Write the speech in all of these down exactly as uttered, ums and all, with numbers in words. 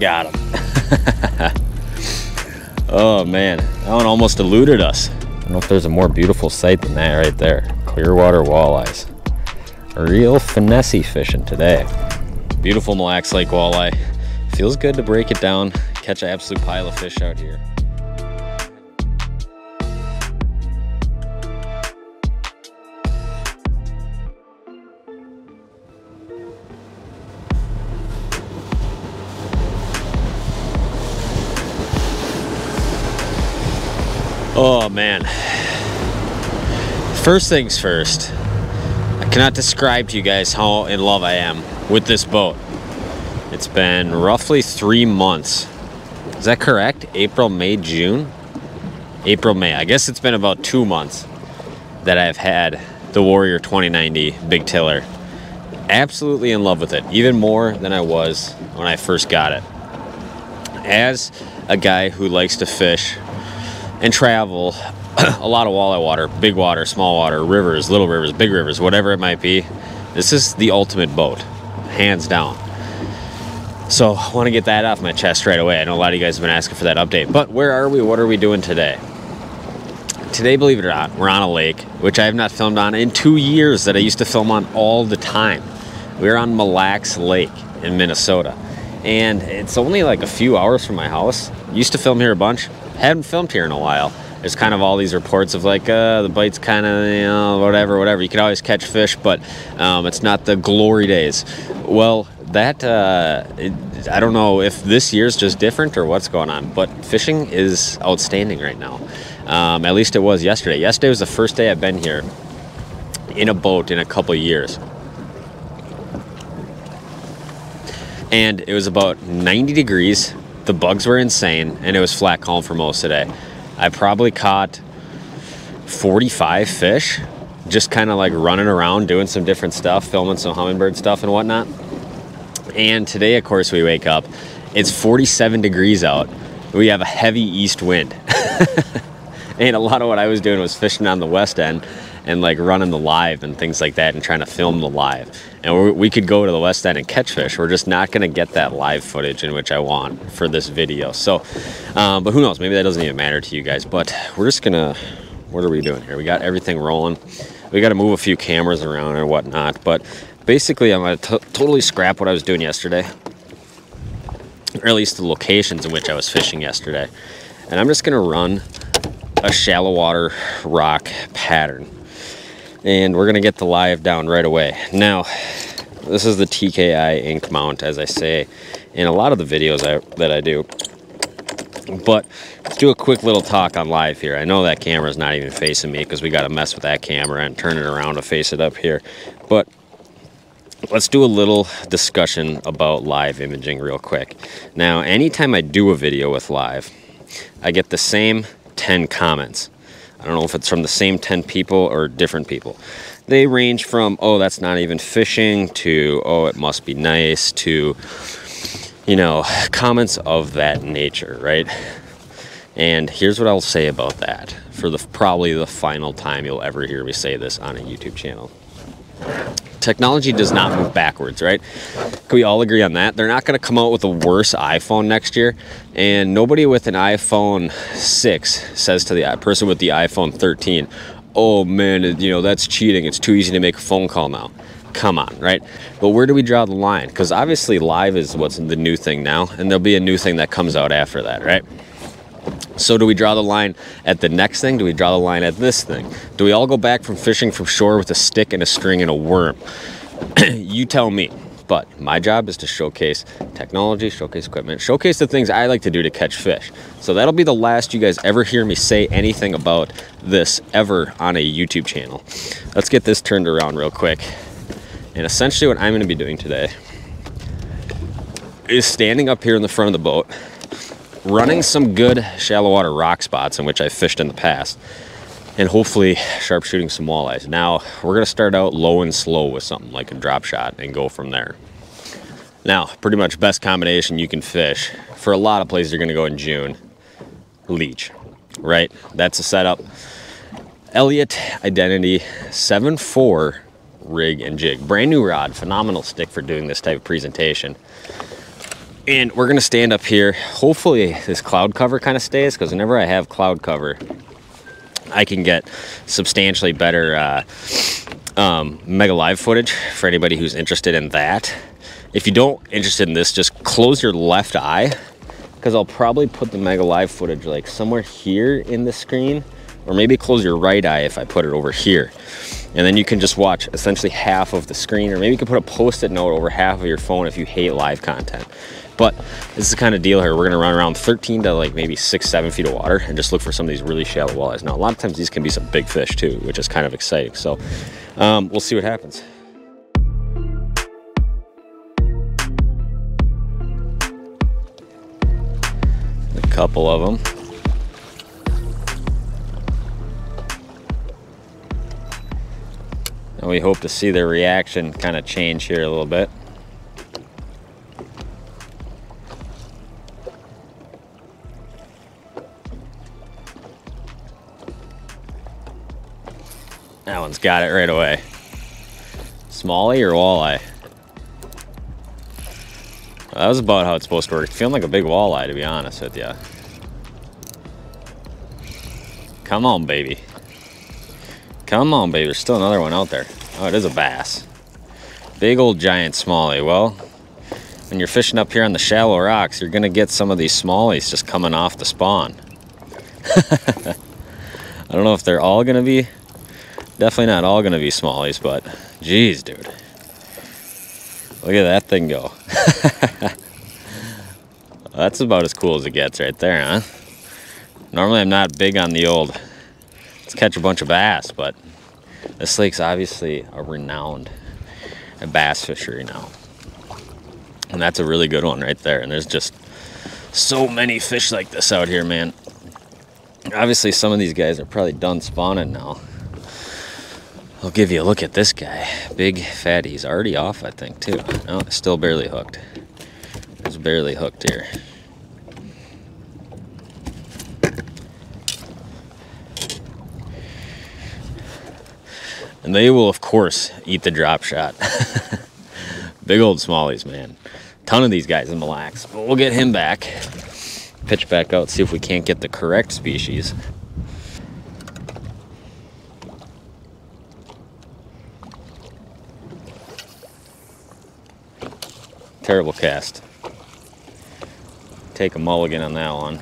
Got him. Oh man, that one almost eluded us. I don't know if there's a more beautiful sight than that right there. Clearwater walleyes. Real finessey fishing today. Beautiful Mille Lacs Lake walleye. Feels good to break it down, catch an absolute pile of fish out here. Oh man, first things first, I cannot describe to you guys how in love I am with this boat. It's been roughly three months. Is that correct? April, May, June? April, May. I guess it's been about two months that I've had the Warrior twenty ninety Big Tiller. Absolutely in love with it, even more than I was when I first got it. As a guy who likes to fish and travel a lot of walleye water, big water, small water, rivers, little rivers, big rivers, whatever it might be, this is the ultimate boat, hands down. So I want to get that off my chest right away. I know a lot of you guys have been asking for that update, but where are we? What are we doing today? Today, believe it or not, we're on a lake, which I have not filmed on in two years that I used to film on all the time. We're on Mille Lacs Lake in Minnesota, and it's only like a few hours from my house. Used to film here a bunch. Haven't filmed here in a while. There's kind of all these reports of like uh the bite's kind of, you know, whatever whatever you can always catch fish, but um it's not the glory days. Well, that uh it, I don't know if this year's just different or what's going on, but fishing is outstanding right now. Um at least it was yesterday. Yesterday was the first day I've been here in a boat in a couple years, and it was about ninety degrees. The bugs were insane, and it was flat calm for most today. I probably caught forty-five fish, just kind of like running around, doing some different stuff, filming some hummingbird stuff and whatnot. And today, of course, we wake up. It's forty-seven degrees out. We have a heavy east wind. And a lot of what I was doing was fishing on the west end and like running the live and things like that and trying to film the live. And we could go to the west end and catch fish. We're just not going to get that live footage in which I want for this video. So, um, but who knows? Maybe that doesn't even matter to you guys. But we're just going to, what are we doing here? We got everything rolling. We got to move a few cameras around and whatnot. But basically, I'm going to totally scrap what I was doing yesterday, or at least the locations in which I was fishing yesterday. And I'm just going to run a shallow water rock pattern. And we're gonna get the live down right away. Now, this is the T K I ink mount, as I say in a lot of the videos I, that I do. But let's do a quick little talk on live here. I know that camera's not even facing me because we gotta mess with that camera and turn it around to face it up here. But let's do a little discussion about live imaging real quick. Now, anytime I do a video with live, I get the same ten comments. I don't know if it's from the same ten people or different people. They range from, oh, that's not even fishing, to, oh, it must be nice, to, you know, comments of that nature, right? And here's what I'll say about that for the probably the final time you'll ever hear me say this on a YouTube channel. Technology does not move backwards, right? Can we all agree on that? They're not going to come out with a worse iPhone next year, and nobody with an iPhone six says to the person with the iPhone thirteen, oh man, you know, that's cheating, it's too easy to make a phone call now. Come on, right? But where do we draw the line? Because obviously live is what's the new thing now, and there'll be a new thing that comes out after that, right? So do we draw the line at the next thing? Do we draw the line at this thing? Do we all go back from fishing from shore with a stick and a string and a worm? You tell me. But my job is to showcase technology, showcase equipment, showcase the things I like to do to catch fish. So that'll be the last you guys ever hear me say anything about this ever on a YouTube channel. Let's get this turned around real quick. And essentially what I'm going to be doing today is standing up here in the front of the boat, running some good shallow water rock spots in which I fished in the past, and hopefully sharp shooting some walleyes. Now we're going to start out low and slow with something like a drop shot and go from there. Now, pretty much best combination you can fish for a lot of places you're going to go in June, leech, right? That's a setup. Elliott Identity seven four rig and jig, brand new rod, phenomenal stick for doing this type of presentation. And we're gonna stand up here. Hopefully this cloud cover kind of stays, because whenever I have cloud cover, I can get substantially better uh, um, Mega Live footage for anybody who's interested in that. If you don't interested in this, just close your left eye, because I'll probably put the Mega Live footage like somewhere here in the screen, or maybe close your right eye if I put it over here. And then you can just watch essentially half of the screen, or maybe you can put a post-it note over half of your phone if you hate live content. But this is the kind of deal here. We're gonna run around thirteen to like maybe six, seven feet of water and just look for some of these really shallow walleyes. Now, a lot of times these can be some big fish too, which is kind of exciting. So um, we'll see what happens. A couple of them. And we hope to see their reaction kind of change here a little bit. That one's got it right away. Smallie or walleye? Well, that was about how it's supposed to work. It's feeling like a big walleye, to be honest with you. Come on, baby. Come on, baby. There's still another one out there. Oh, it is a bass. Big old giant smallie. Well, when you're fishing up here on the shallow rocks, you're going to get some of these smallies just coming off the spawn. I don't know if they're all going to be... Definitely not all gonna be smallies, but geez, dude. Look at that thing go. That's about as cool as it gets right there, huh? Normally I'm not big on the old, let's catch a bunch of bass, but this lake's obviously a renowned bass fishery now. And that's a really good one right there. And there's just so many fish like this out here, man. Obviously some of these guys are probably done spawning now. I'll give you a look at this guy. Big fatty. He's already off, I think, too. No, still barely hooked. He's barely hooked here. And they will, of course, eat the drop shot. Big old smallies, man. Ton of these guys in Mille Lacs. But we'll get him back. Pitch back out, see if we can't get the correct species. Terrible cast. Take a mulligan on that one.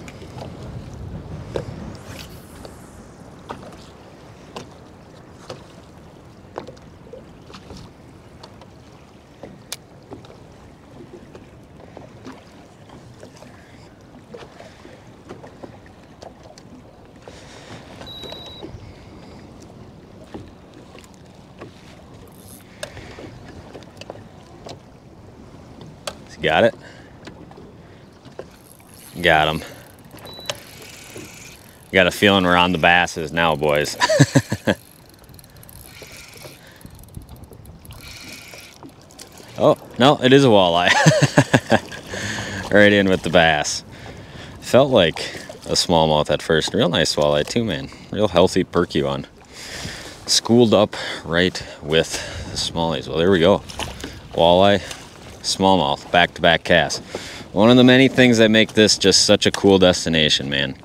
Got it? Got him. Got a feeling we're on the basses now, boys. Oh, no, it is a walleye. Right in with the bass. Felt like a smallmouth at first. Real nice walleye too, man. Real healthy, perky one. Schooled up right with the smallies. Well, there we go. Walleye. Smallmouth back-to-back cast. One of the many things that make this just such a cool destination, man,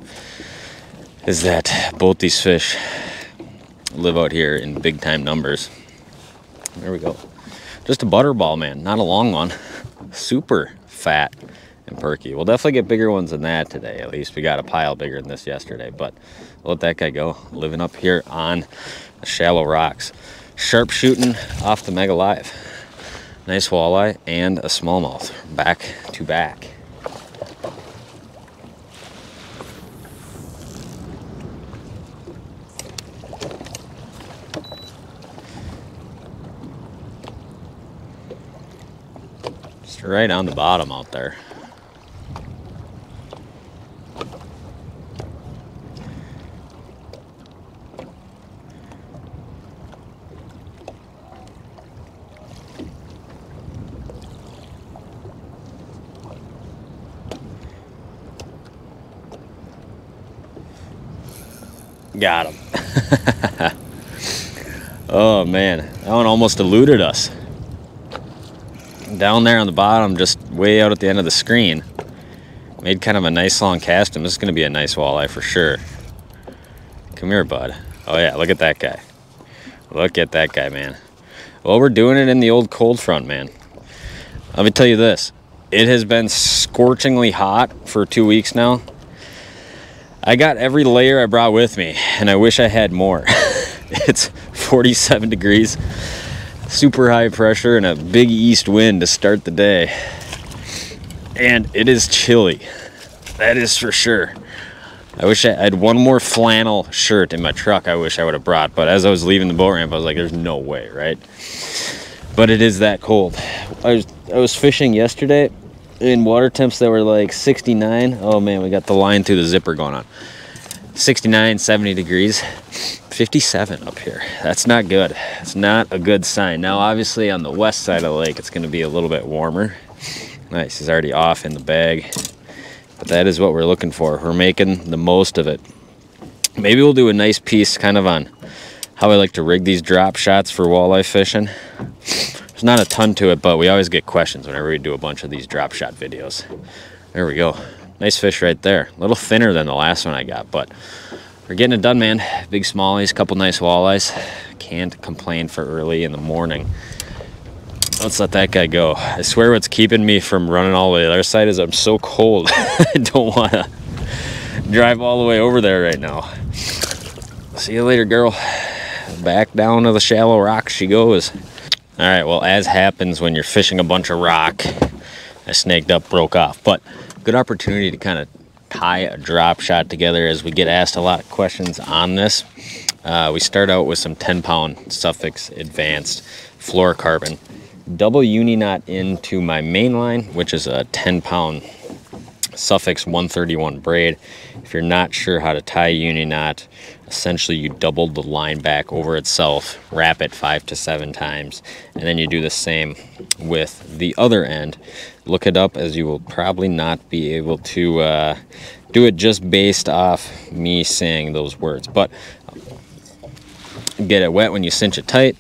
is that both these fish live out here in big time numbers. There we go. Just a butterball, man, not a long one. Super fat and perky. We'll definitely get bigger ones than that today. At least we got a pile bigger than this yesterday, but I'll let that guy go. Living up here on the shallow rocks, sharp shooting off the Mega Live. Nice walleye and a smallmouth, back to back. Just right on the bottom out there. Got him. Oh man, that one almost eluded us. Down there on the bottom, just way out at the end of the screen. Made kind of a nice long cast, and this is going to be a nice walleye for sure. Come here, bud. Oh yeah, look at that guy. Look at that guy, man. Well, we're doing it in the old cold front, man. Let me tell you this. It has been scorchingly hot for two weeks now. I got every layer I brought with me, and I wish I had more. It's forty-seven degrees, super high pressure, and a big east wind to start the day. And it is chilly. That is for sure. I wish I had one more flannel shirt in my truck. I wish I would have brought, but as I was leaving the boat ramp, I was like, there's no way, right? But it is that cold. I was, I was fishing yesterday in water temps that were like sixty-nine. Oh man, we got the line through the zipper going on. sixty-nine, seventy degrees, fifty-seven up here. That's not good. It's not a good sign. Now, obviously on the west side of the lake, it's gonna be a little bit warmer. Nice, he's already off in the bag. But that is what we're looking for. We're making the most of it. Maybe we'll do a nice piece kind of on how I like to rig these drop shots for walleye fishing. There's not a ton to it, but we always get questions whenever we do a bunch of these drop shot videos. There we go. Nice fish right there. A little thinner than the last one I got, but we're getting it done, man. Big smallies, couple nice walleyes. Can't complain for early in the morning. Let's let that guy go. I swear what's keeping me from running all the way to the other side is I'm so cold. I don't want to drive all the way over there right now. See you later, girl. Back down to the shallow rock she goes. All right, well, as happens when you're fishing a bunch of rock, I snagged up, broke off. But good opportunity to kind of tie a drop shot together as we get asked a lot of questions on this. Uh, we start out with some ten pound Suffix advanced fluorocarbon. Double uni knot into my main line, which is a ten pound Suffix one thirty-one braid. If you're not sure how to tie a uni knot, essentially you double the line back over itself, wrap it five to seven times, and then you do the same with the other end. Look it up, as you will probably not be able to uh, do it just based off me saying those words, but get it wet when you cinch it tight.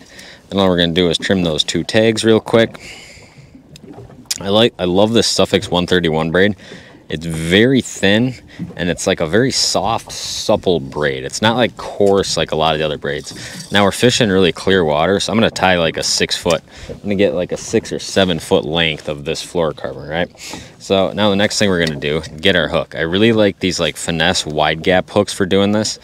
And all we're going to do is trim those two tags real quick. I like, I love this Suffix one thirty-one braid. It's very thin, and it's like a very soft, supple braid. It's not like coarse like a lot of the other braids. Now we're fishing really clear water, so I'm going to tie like a six foot. I'm going to get like a six or seven foot length of this fluorocarbon, right? So now the next thing we're going to do, get our hook. I really like these like finesse wide gap hooks for doing this.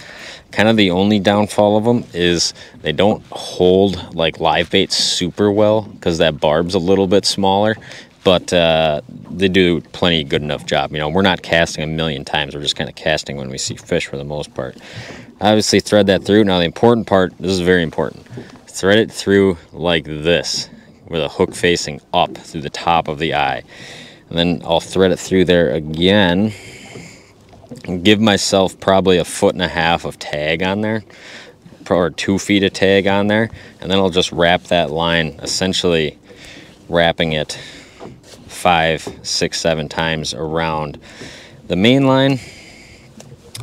Kind of the only downfall of them is they don't hold like live bait super well because that barb's a little bit smaller, but uh, they do plenty good enough job. You know, we're not casting a million times. We're just kind of casting when we see fish for the most part. Obviously thread that through. Now the important part, this is very important. Thread it through like this with a hook facing up through the top of the eye. And then I'll thread it through there again. Give myself probably a foot and a half of tag on there, or two feet of tag on there, and then I'll just wrap that line, essentially wrapping it five, six, seven times around the main line.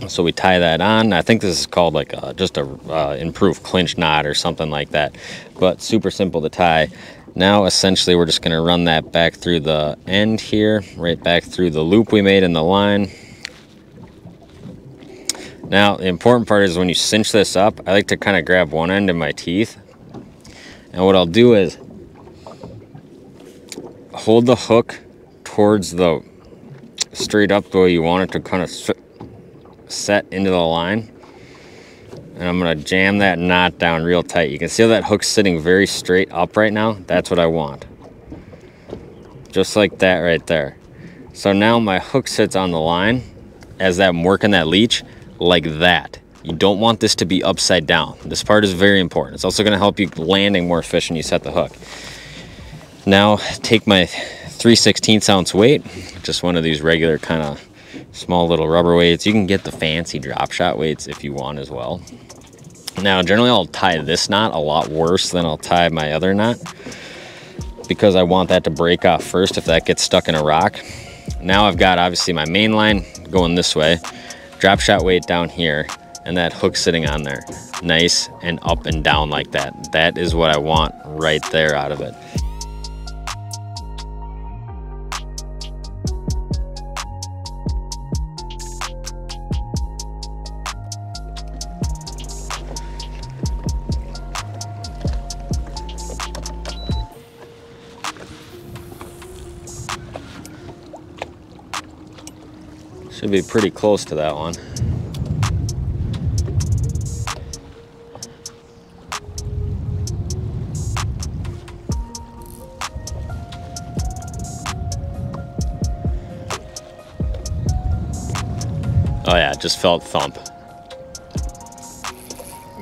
So we tie that on. I think this is called like a, just a uh, improved clinch knot or something like that, but super simple to tie. Now, essentially, we're just going to run that back through the end here, right back through the loop we made in the line. Now, the important part is when you cinch this up, I like to kind of grab one end in my teeth. And what I'll do is hold the hook towards the straight up the way you want it to kind of set into the line. And I'm going to jam that knot down real tight. You can see how that hook's sitting very straight up right now. That's what I want. Just like that right there. So now my hook sits on the line as I'm working that leech. Like that. You don't want this to be upside down. This part is very important. It's also going to help you landing more fish when you set the hook. Now take my three sixteenths ounce weight, just one of these regular kind of small little rubber weights. You can get the fancy drop shot weights if you want as well. Now generally I'll tie this knot a lot worse than I'll tie my other knot because I want that to break off first if that gets stuck in a rock. Now I've got obviously my main line going this way, drop shot weight down here, and that hook sitting on there, nice and up and down like that. That is what I want right there out of it. Should be pretty close to that one. Oh yeah, just felt thump.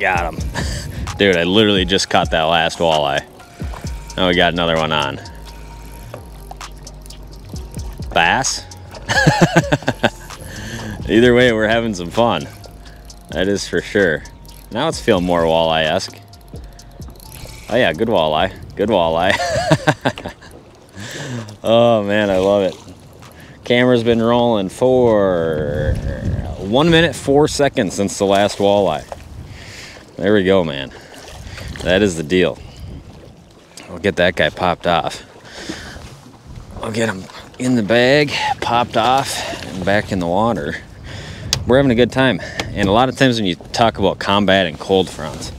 Got him. Dude, I literally just caught that last walleye. Now we got another one on. Bass? Either way, we're having some fun. That is for sure. Now it's feeling more walleye-esque. Oh yeah, good walleye. Good walleye. Oh man, I love it. Camera's been rolling for one minute, four seconds since the last walleye. There we go, man. That is the deal. I'll get that guy popped off. I'll get him in the bag, popped off, and back in the water. We're having a good time. And a lot of times when you talk about combat and cold fronts,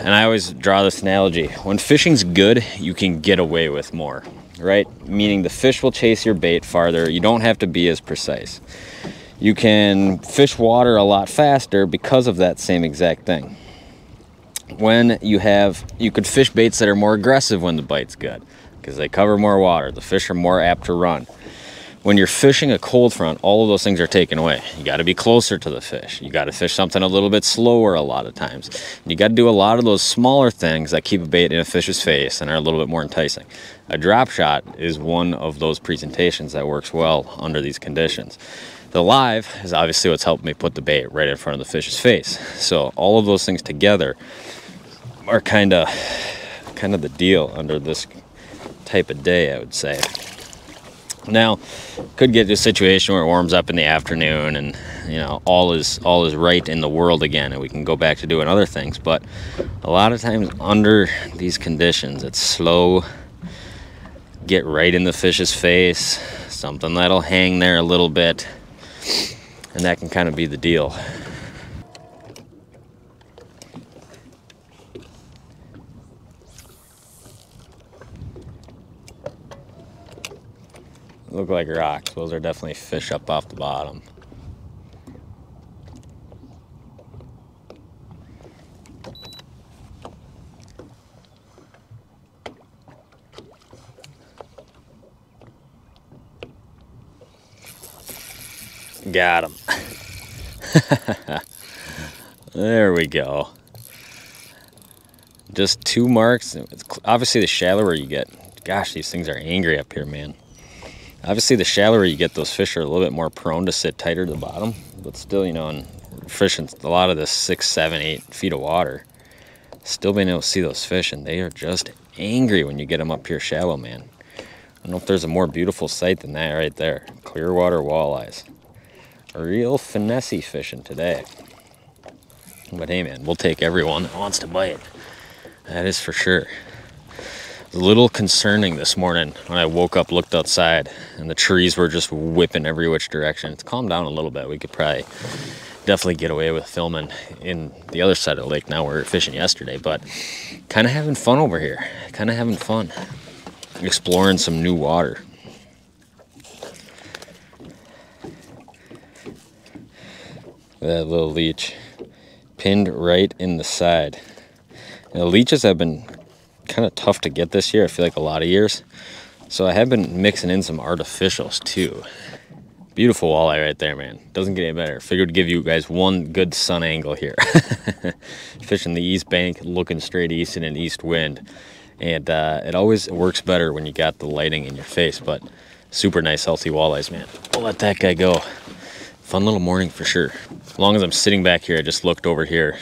and I always draw this analogy, when fishing's good, you can get away with more. Right? Meaning the fish will chase your bait farther. You don't have to be as precise. You can fish water a lot faster because of that same exact thing. When you have, you could fish baits that are more aggressive when the bite's good because they cover more water. The fish are more apt to run. When you're fishing a cold front, all of those things are taken away. You got to be closer to the fish. You got to fish something a little bit slower a lot of times. You got to do a lot of those smaller things that keep a bait in a fish's face and are a little bit more enticing. A drop shot is one of those presentations that works well under these conditions. The live is obviously what's helped me put the bait right in front of the fish's face. So all of those things together are kind of kind of the deal under this type of day, I would say. Now, could get to a situation where it warms up in the afternoon and, you know, all is all is right in the world again and we can go back to doing other things. But a lot of times under these conditions, it's slow, get right in the fish's face, something that'll hang there a little bit, and that can kind of be the deal. Look like rocks. Those are definitely fish up off the bottom. Got him. There we go. Just two marks. It's obviously, the shallower you get, gosh, these things are angry up here, man. Obviously, the shallower you get, those fish are a little bit more prone to sit tighter to the bottom. But still, you know, and fishing a lot of this six, seven, eight feet of water, still being able to see those fish, and they are just angry when you get them up here shallow, man. I don't know if there's a more beautiful sight than that right there. Clear water walleyes. Real finessey fishing today. But hey, man, we'll take everyone that wants to bite. That is for sure. A little concerning this morning when I woke up, looked outside, and the trees were just whipping every which direction. It's calmed down a little bit. We could probably definitely get away with filming in the other side of the lake now where we were fishing yesterday, but kind of having fun over here. Kind of having fun. Exploring some new water. That little leech pinned right in the side. Now, leeches have been kind of tough to get this year, I feel like, a lot of years. So I have been mixing in some artificials too. Beautiful walleye right there, man. Doesn't get any better. Figured to give you guys one good sun angle here. Fishing the east bank, looking straight east in an east wind. And uh, it always works better when you got the lighting in your face, but super nice, healthy walleyes, man. I'll let that guy go. Fun little morning for sure. As long as I'm sitting back here, I just looked over here.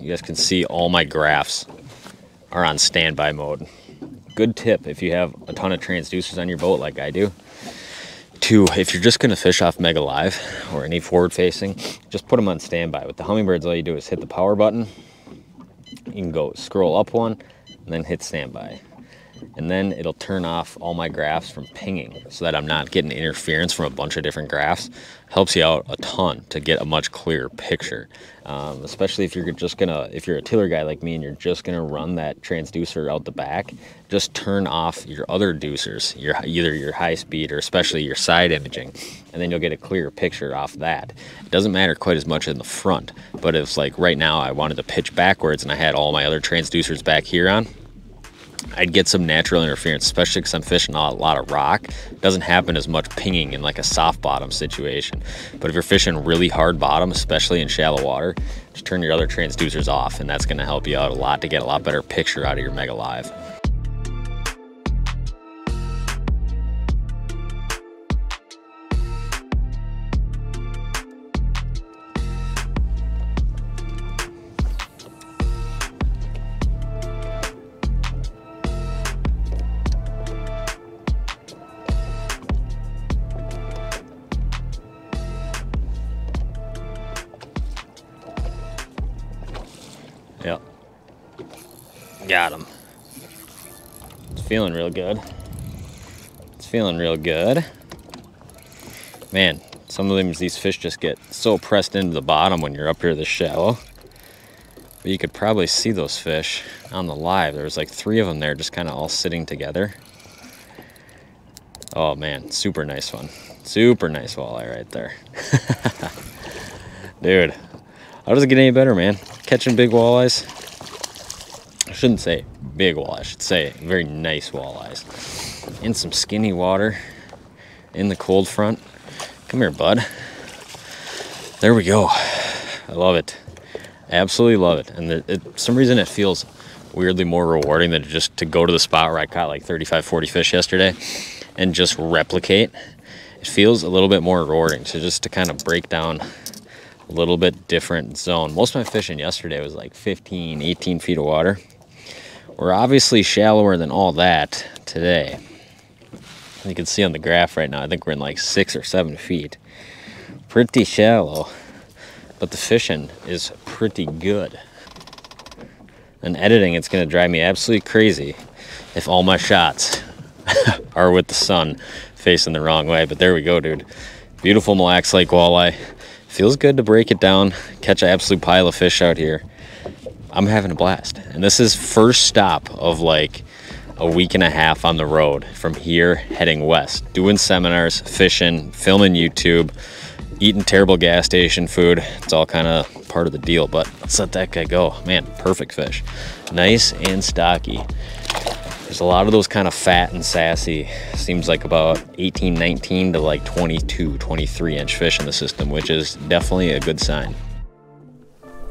You guys can see all my graphs are on standby mode. Good tip if you have a ton of transducers on your boat like I do. Two, if you're just gonna fish off Mega Live or any forward facing, just put them on standby. With the Hummingbirds, all you do is hit the power button. You can go scroll up one and then hit standby. and then it'll turn off all my graphs from pinging so that I'm not getting interference from a bunch of different graphs. Helps you out a ton to get a much clearer picture, um, especially if you're just gonna, if you're a tiller guy like me and you're just gonna run that transducer out the back, just turn off your other deucers, your, either your high speed or especially your side imaging, and then you'll get a clearer picture off that. It doesn't matter quite as much in the front, but if like right now I wanted to pitch backwards and I had all my other transducers back here on, I'd get some natural interference, especially because I'm fishing a lot of rock. It doesn't happen as much pinging in like a soft bottom situation. But if you're fishing really hard bottom, especially in shallow water, just turn your other transducers off, and that's going to help you out a lot to get a lot better picture out of your Mega Live. Got him. It's feeling real good. It's feeling real good. Man, some of them, these fish just get so pressed into the bottom when you're up here this shallow. But you could probably see those fish on the live. There was like three of them there just kind of all sitting together. Oh man, super nice one. Super nice walleye right there. Dude, how does it get any better, man? Catching big walleyes. I shouldn't say big walleye, I should say very nice walleyes. In some skinny water, in the cold front. Come here, bud. There we go. I love it. Absolutely love it. And it, it, for some reason it feels weirdly more rewarding than just to go to the spot where I caught like thirty-five, forty fish yesterday and just replicate. It feels a little bit more rewarding. So just to kind of break down a little bit different zone. Most of my fishing yesterday was like fifteen, eighteen feet of water. We're obviously shallower than all that today. You can see on the graph right now, I think we're in like six or seven feet. Pretty shallow, but the fishing is pretty good. And editing, it's gonna drive me absolutely crazy if all my shots are with the sun facing the wrong way, but there we go, dude. Beautiful Mille Lacs Lake walleye. Feels good to break it down, catch an absolute pile of fish out here. I'm having a blast. And this is first stop of like a week and a half on the road from here heading west, doing seminars, fishing, filming YouTube, eating terrible gas station food. It's all kind of part of the deal, but let's let that guy go. Man, perfect fish. Nice and stocky. There's a lot of those kind of fat and sassy, seems like about eighteen, nineteen to like twenty-two, twenty-three inch fish in the system, which is definitely a good sign.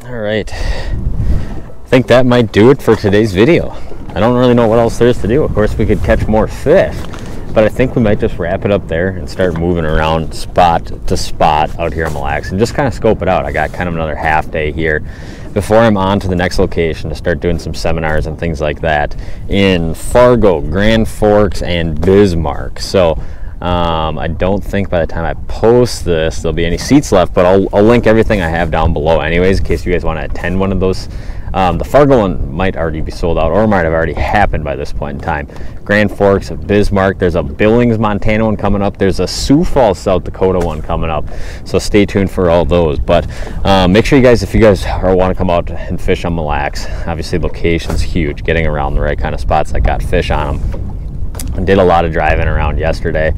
All right. I think that might do it for today's video. I don't really know what else there is to do. Of course, we could catch more fish, but I think we might just wrap it up there and start moving around spot to spot out here in Mille Lacs and just kind of scope it out. I got kind of another half day here before I'm on to the next location to start doing some seminars and things like that in Fargo, Grand Forks, and Bismarck. So um, I don't think by the time I post this, there'll be any seats left, but I'll, I'll link everything I have down below anyways, in case you guys want to attend one of those. Um, the Fargo one might already be sold out or might have already happened by this point in time. Grand Forks, Bismarck, there's a Billings, Montana one coming up. There's a Sioux Falls, South Dakota one coming up. So stay tuned for all those. But uh, make sure you guys, if you guys want to come out and fish on Mille Lacs, obviously location's huge. Getting around the right kind of spots that got fish on them. Did a lot of driving around yesterday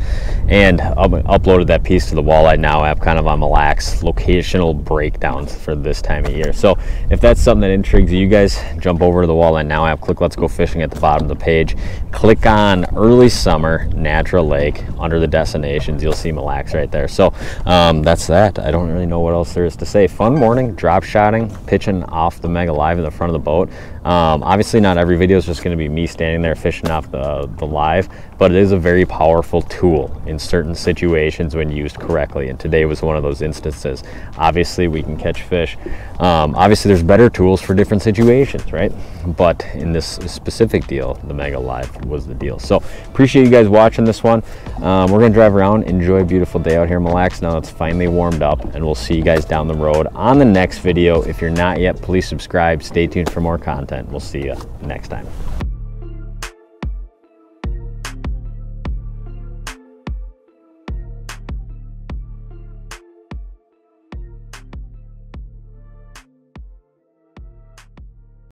and up uploaded that piece to the Walleye Now app, kind of on Mille Lacs locational breakdowns for this time of year. So if that's something that intrigues you guys, jump over to the Walleye Now app, click Let's Go Fishing at the bottom of the page, click on Early Summer Natural Lake under the destinations. You'll see Mille Lacs right there. So um, that's that. I don't really know what else there is to say. Fun morning, drop shotting, pitching off the Mega Live in the front of the boat. Um, obviously not every video is just going to be me standing there fishing off the, the live, but it is a very powerful tool in certain situations when used correctly, and today was one of those instances. Obviously we can catch fish. Um, obviously there's better tools for different situations, right? But in this specific deal, the Mega Live was the deal. So appreciate you guys watching this one. Um, we're going to drive around, enjoy a beautiful day out here in Mille Lacs now it's finally warmed up, and we'll see you guys down the road on the next video. If you're not yet, please subscribe. Stay tuned for more content. We'll see you next time.